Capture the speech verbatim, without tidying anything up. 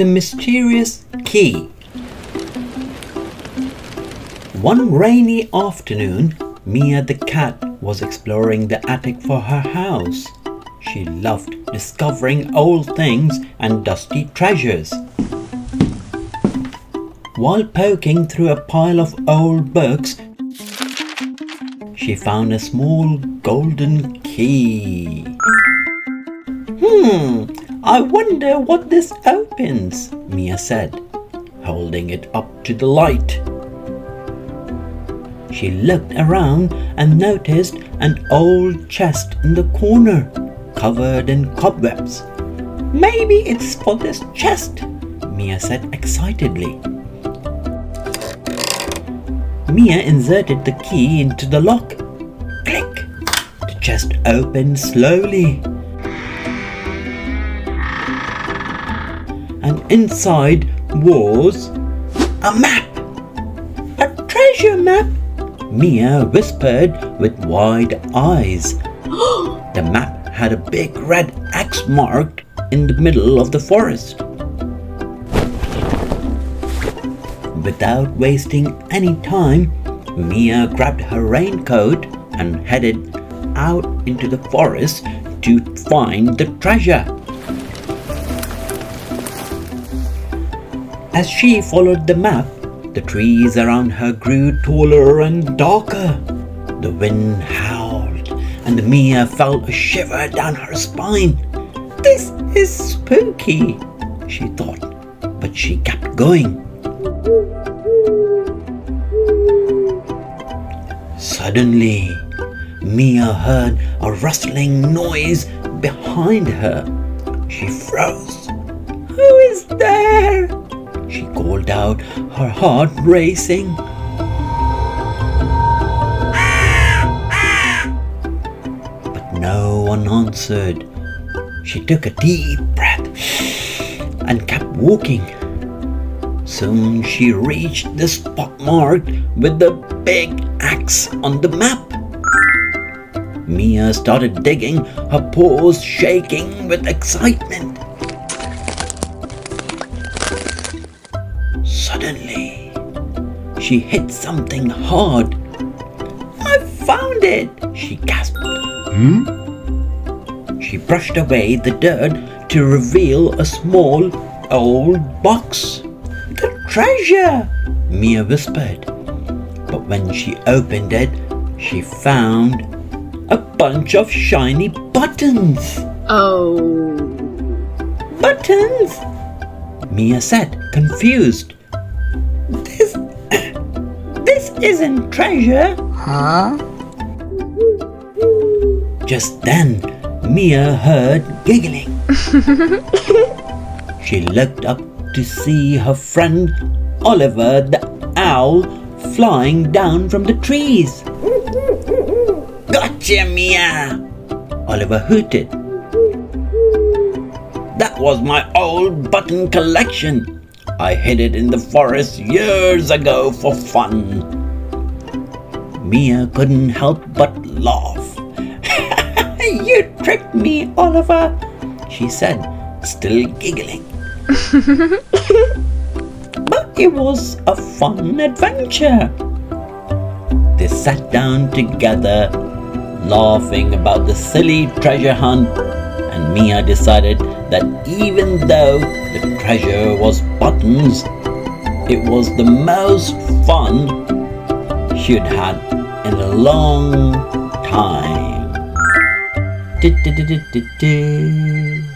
The Mysterious Key. One rainy afternoon, Mia the cat was exploring the attic for her house. She loved discovering old things and dusty treasures. While poking through a pile of old books, she found a small golden key. Hmm, I wonder what this opens, Mia said, holding it up to the light. She looked around and noticed an old chest in the corner, covered in cobwebs. Maybe it's for this chest, Mia said excitedly. Mia inserted the key into the lock. Click! The chest opened slowly. And inside was a map! A treasure map! Mia whispered with wide eyes. The map had a big red X marked in the middle of the forest. Without wasting any time, Mia grabbed her raincoat and headed out into the forest to find the treasure. As she followed the map, the trees around her grew taller and darker. The wind howled, and Mia felt a shiver down her spine. This is spooky, she thought, but she kept going. Suddenly, Mia heard a rustling noise behind her. She froze. Who is there? She called out, her heart racing. But no one answered. She took a deep breath and kept walking. Soon she reached the spot marked with the big axe on the map. Mia started digging, her paws shaking with excitement. Suddenly, she hit something hard. I found it, she gasped. Hmm? She brushed away the dirt to reveal a small old box. The treasure, Mia whispered. But when she opened it, she found a bunch of shiny buttons. Oh. Buttons, Mia said, confused. This, this isn't treasure. Huh? Just then, Mia heard giggling. She looked up to see her friend Oliver the owl flying down from the trees. Gotcha, Mia! Oliver hooted. That was my old button collection. I hid it in the forest years ago for fun. Mia couldn't help but laugh. You tricked me, Oliver, she said, still giggling. But it was a fun adventure. They sat down together, laughing about the silly treasure hunt, and Mia decided that even though the treasure was buttons, it was the most fun she'd had in a long time.